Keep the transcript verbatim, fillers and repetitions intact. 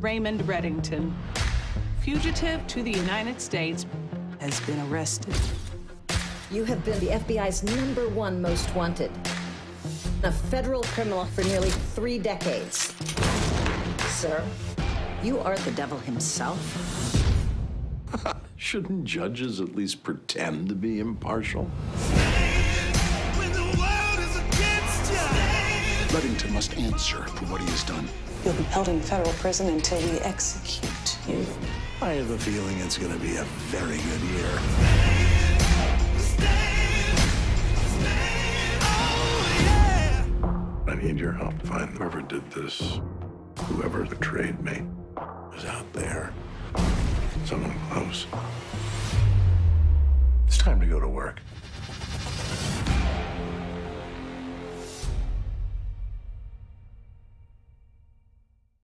Raymond Reddington, fugitive to the United States, has been arrested. You have been the F B I's number one most wanted, a federal criminal for nearly three decades. Sir, you are the devil himself. Shouldn't judges at least pretend to be impartial? Reddington must answer for what he has done. You'll be held in federal prison until we execute you. I have a feeling it's going to be a very good year. I need your help to find whoever did this. Whoever betrayed me is out there. Someone close. It's time to go to work.